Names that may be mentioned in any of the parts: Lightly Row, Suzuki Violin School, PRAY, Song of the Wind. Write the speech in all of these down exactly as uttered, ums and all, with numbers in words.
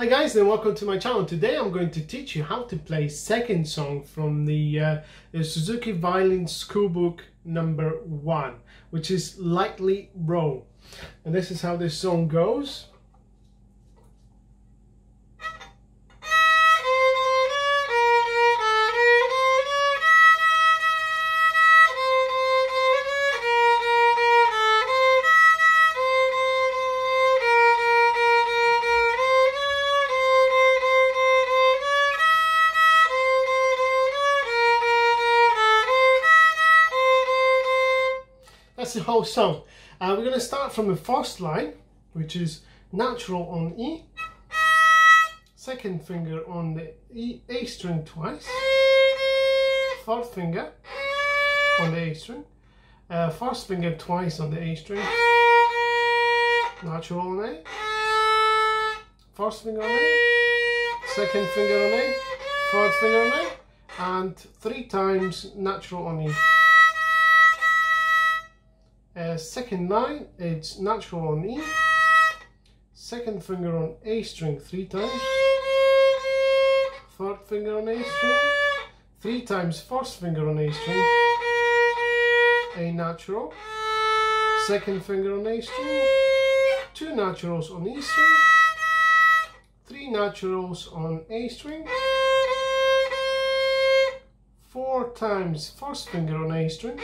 Hi guys and welcome to my channel. Today I'm going to teach you how to play second song from the, uh, the Suzuki Violin School book number one, which is Lightly Row. And this is how this song goes. That's the whole song. Uh, we're going to start from the first line, which is natural on E, second finger on the E, A string twice, third finger on the A string, uh, first finger twice on the A string, natural on A, first finger on A, second finger on A, third finger on A, and three times natural on E. Uh, second line, it's natural on E, second finger on A string three times, third finger on A string, three times first finger on A string, A natural, second finger on A string, two naturals on E string, three naturals on A string, four times first finger on A string,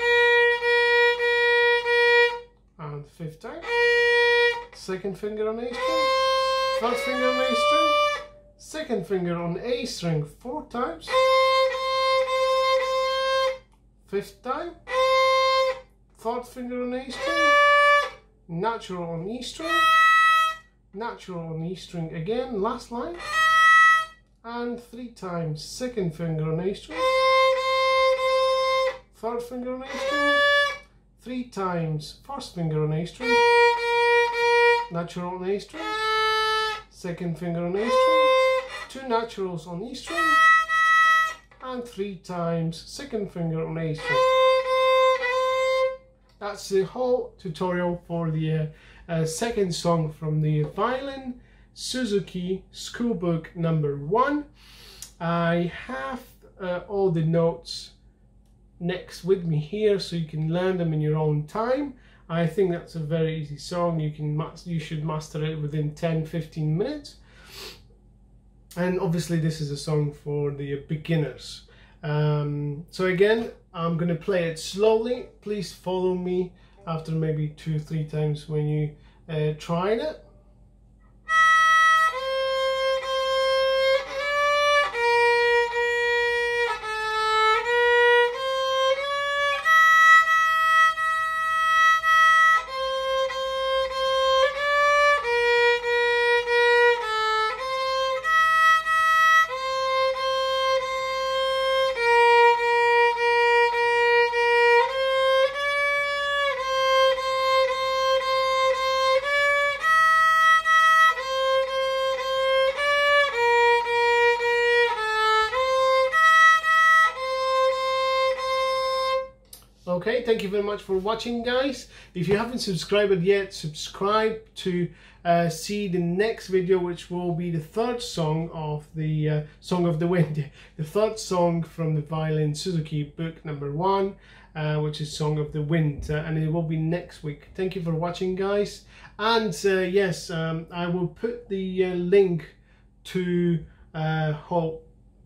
and fifth time, second finger on A string, third finger on A string, second finger on A string four times, fifth time, third finger on A string, natural on E string, natural on E string again, last line, and three times second finger on A string, third finger on A string, three times first finger on A string, natural on A string, second finger on A string, two naturals on E string, and three times second finger on A string. That's the whole tutorial for the uh, uh, second song from the Violin Suzuki School book number one. I have uh, all the notes next with me here, so you can learn them in your own time. I think that's a very easy song. You can you should master it within ten to fifteen minutes. And obviously this is a song for the beginners. Um, so again, I'm going to play it slowly. Please follow me after maybe two or three times when you uh, try it. Okay, thank you very much for watching, guys. If you haven't subscribed yet, subscribe to uh, see the next video, which will be the third song of the uh, Song of the Wind, the third song from the Violin Suzuki book number one, uh, which is Song of the Wind, uh, and it will be next week. Thank you for watching, guys. And uh, yes, um, I will put the uh, link to uh, whole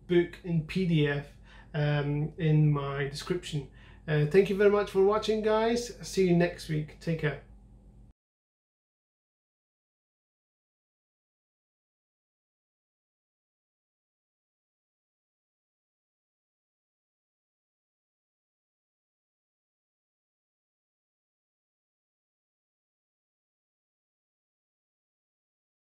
book in P D F um, in my description. Uh, thank you very much for watching, guys. See you next week. Take care.